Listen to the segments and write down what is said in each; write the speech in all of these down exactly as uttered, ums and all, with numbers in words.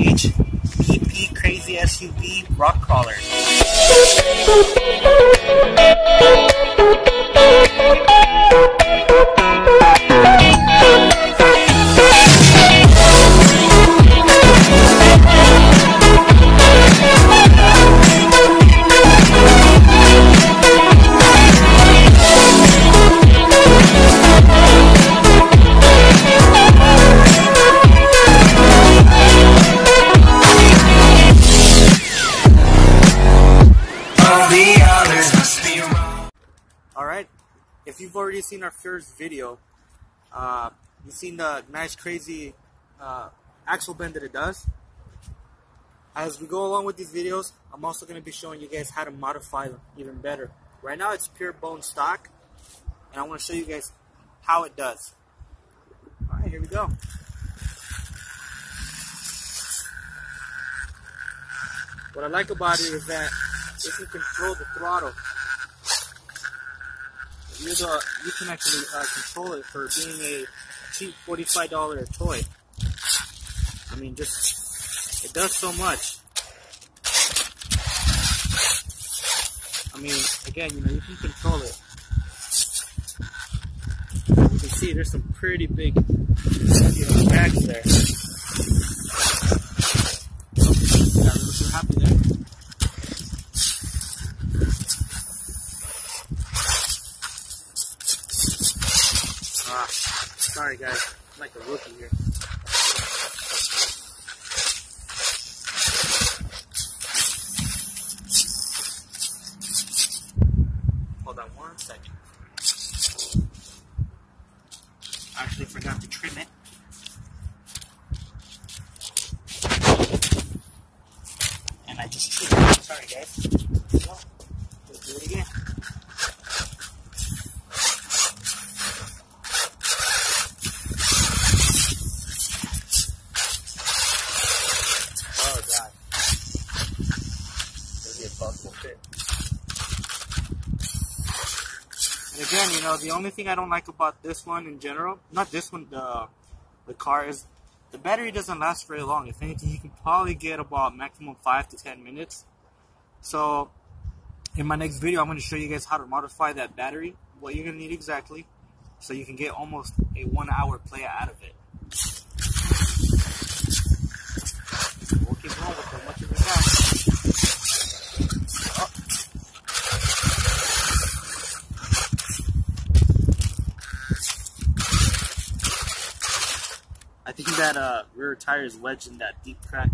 H B P Crazy S U V Rock Crawler. Alright, if you've already seen our first video, uh, you've seen the nice crazy uh, axle bend that it does. As we go along with these videos, I'm also going to be showing you guys how to modify them even better. Right now it's pure bone stock, and I want to show you guys how it does. Alright, here we go. What I like about it is that you can control the throttle. You're the, you can actually uh, control it for being a cheap forty-five dollar toy. I mean, just, it does so much. I mean, again, you know, you can control it. You can see there's some pretty big, you know, cracks there. Oh, yeah, what's so happy there? Ah, sorry guys, I'm like a rookie here. Hold on one second. I actually forgot to trim it. And I just trimmed it. Sorry guys. Well, let's do it again. And again, you know, the only thing I don't like about this one in general, not this one, the the car, is the battery doesn't last very long. If anything, you can probably get about maximum five to ten minutes. So, in my next video, I'm going to show you guys how to modify that battery, what you're going to need exactly, so you can get almost a one hour play out of it. We'll keep going with it, much of it now. I think that uh, rear tire is wedged in that deep crack.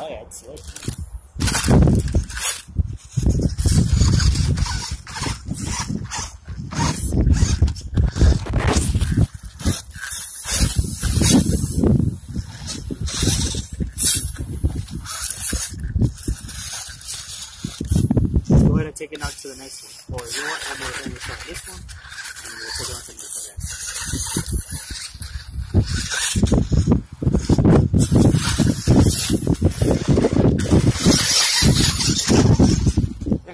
Oh yeah, it's wedged. Let's go ahead and take it out to the next one. Or you want to go ahead and start this one. And we'll take it out to the next one.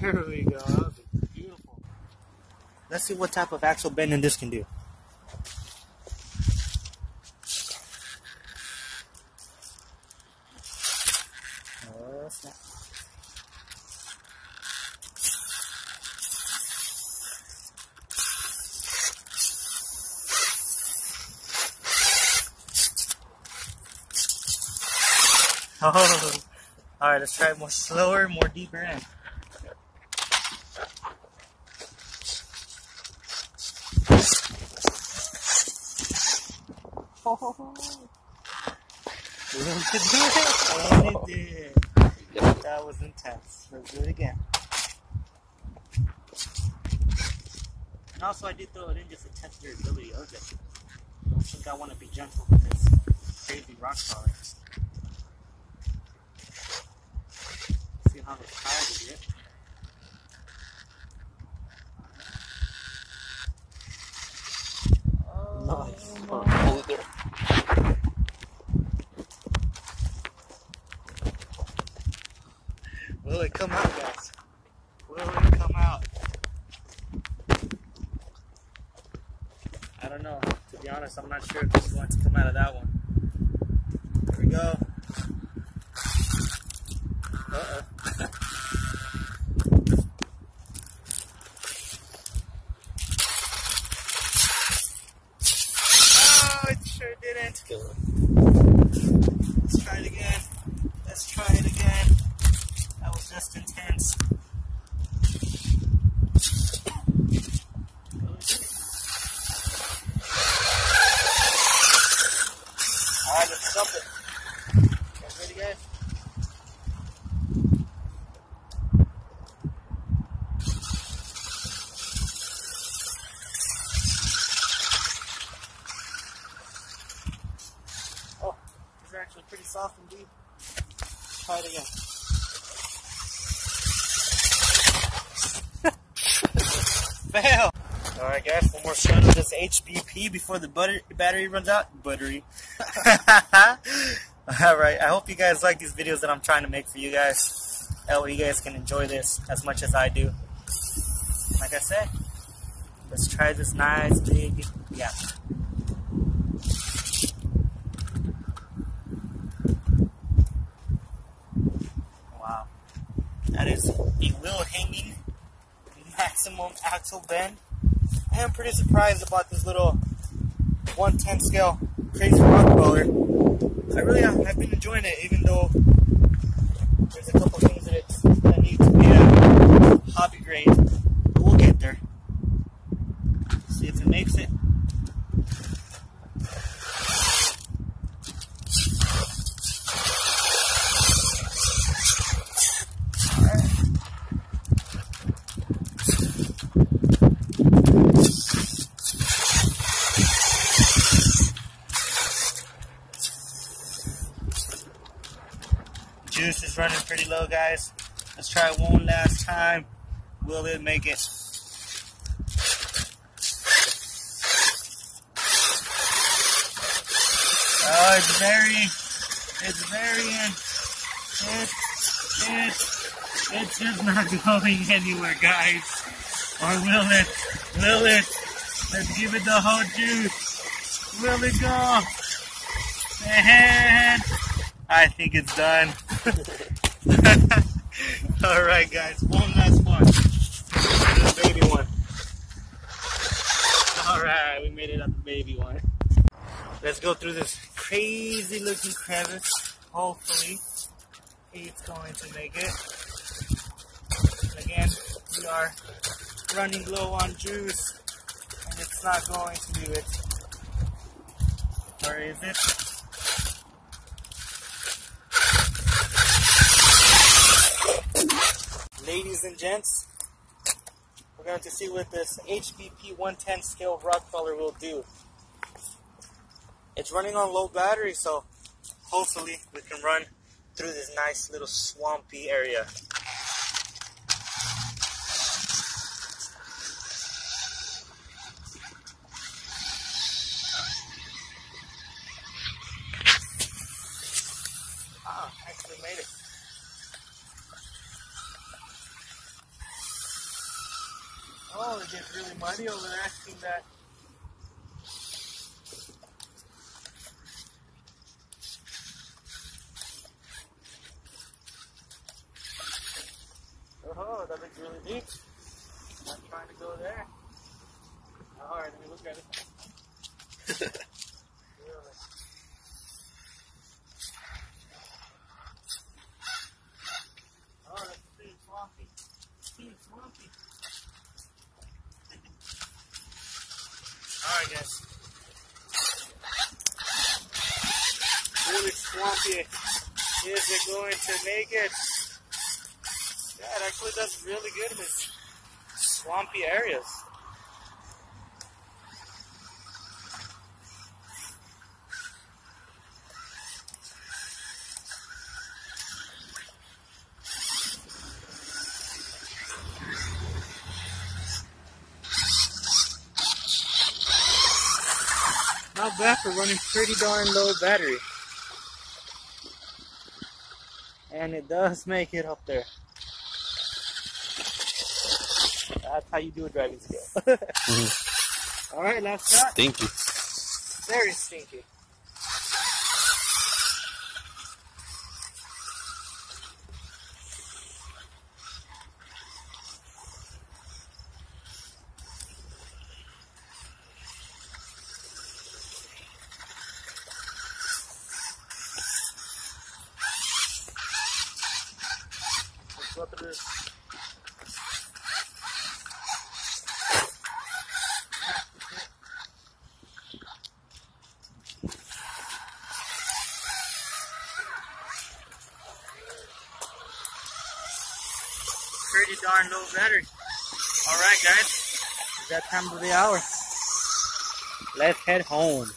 There we go. That was beautiful. Let's see what type of axle bending this can do. Oh, snap. Oh. All right, let's try it more slower, more deeper in. Oh. We did it. And it did. That was intense. Let's do it again. And also, I did throw it in just to test your ability of it. I don't think I want to be gentle with this crazy rock crawler. See how much power you get. Oh, oh, nice. Hold it there. Will it come out, guys? Will it come out? I don't know. To be honest, I'm not sure if this is going to come out of that one. it didn't. Let's try it again. Let's try it again. That was just intense. Alright, let's dump it. Actually pretty soft and deep. Try it again. Fail! Alright guys, one more shot of this H B P before the butter battery runs out. Buttery. Alright, I hope you guys like these videos that I'm trying to make for you guys. That way you guys can enjoy this as much as I do. Like I said, let's try this nice big, yeah. That is a wheel hanging maximum axle bend. I am pretty surprised about this little one ten scale Crazy Rock Crawler. I really have, I've been enjoying it, even though there's a couple things that, it's, that need to be at hobby grade. But we'll get there. See if it makes it. Juice is running pretty low, guys. Let's try it one last time. Will it make it? Oh, it's varying. It's varying. It, it, it's just not going anywhere, guys. Or will it? Will it? Let's give it the whole juice. Will it go? And I think it's done. Alright guys, one last one. The baby one. Alright, we made it out the baby one. Let's go through this crazy looking crevice. Hopefully it's going to make it. Again, we are running low on juice and it's not going to do it. Or is it? Ladies and gents, we're going to see what this H B P one ten scale rock crawler will do. It's running on low battery, so hopefully we can run through this nice little swampy area. Ah, actually made it. Oh, it gets really muddy over there. I think that. Oh, that looks really deep. Not trying to go there. Alright, let me look at it. Really. Oh, that's pretty swampy. Pretty swampy. Alright guys, really swampy, is it going to make it? Yeah, it actually does really good in these swampy areas. Not bad for running pretty darn low battery. And it does make it up there. That's how you do a driving skill. Mm-hmm. Alright, last shot. Stinky. Very stinky. flip it is. Pretty darn low battery. Alright guys, it's that time of the hour. Let's head home.